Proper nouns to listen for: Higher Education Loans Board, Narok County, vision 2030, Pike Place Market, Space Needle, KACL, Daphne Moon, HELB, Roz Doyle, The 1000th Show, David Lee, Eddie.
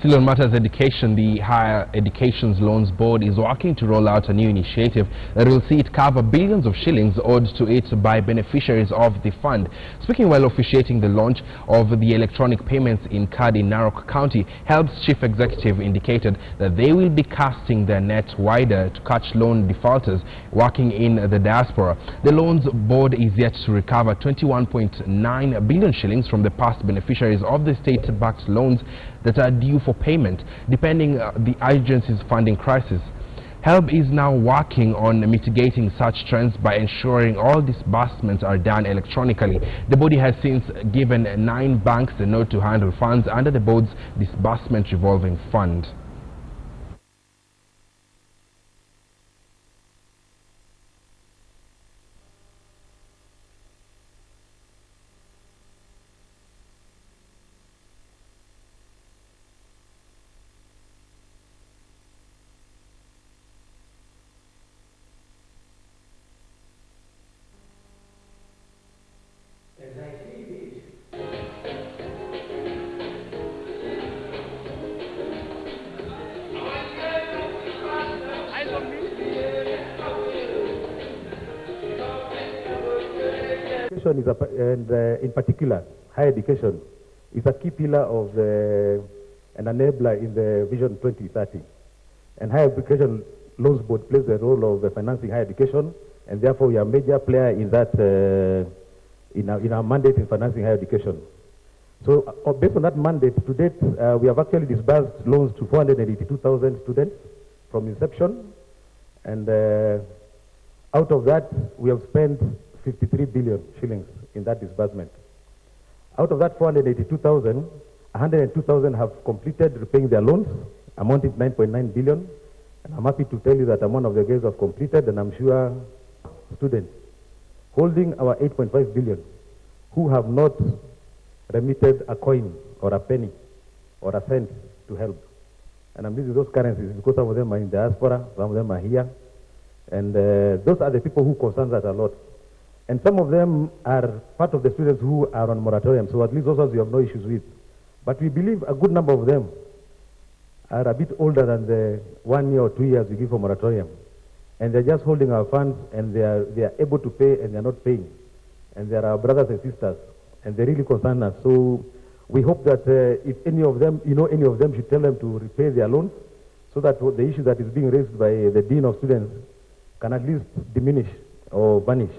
Still on matters education, the Higher Education Loans Board is working to roll out a new initiative that will see it cover billions of shillings owed to it by beneficiaries of the fund. Speaking while officiating the launch of the electronic payments in card in Narok County, Help's chief executive indicated that they will be casting their net wider to catch loan defaulters working in the diaspora. The Loans Board is yet to recover 21.9 billion shillings from the past beneficiaries of the state-backed loans that are due for payment, depending on the agency's funding crisis. HELB is now working on mitigating such trends by ensuring all disbursements are done electronically. The body has since given 9 banks the note to handle funds under the board's disbursement revolving fund. In particular, higher education is a key pillar of an enabler in the Vision 2030. And Higher Education Loans Board plays the role of financing higher education, and therefore we are a major player in that, in our mandate in financing higher education. So based on that mandate, to date, we have actually disbursed loans to 482,000 students from inception, and out of that, we have spent 53 billion shillings in that disbursement. Out of that 482,000, 102,000 have completed repaying their loans, amounting to 9.9 billion. And I'm happy to tell you that amount of the guys have completed, and I'm sure students holding our 8.5 billion who have not remitted a coin or a penny or a cent to help. And I'm using those currencies because some of them are in diaspora, some of them are here. And those are the people who concern that a lot. And some of them are part of the students who are on moratorium, so at least those ones we have no issues with. But we believe a good number of them are a bit older than the 1 year or 2 years we give for moratorium. And they're just holding our funds, and they are able to pay, and they're not paying. And they're our brothers and sisters, and they really concern us. So we hope that if any of them, any of them should tell them to repay their loans, so that the issue that is being raised by the Dean of Students can at least diminish or vanish.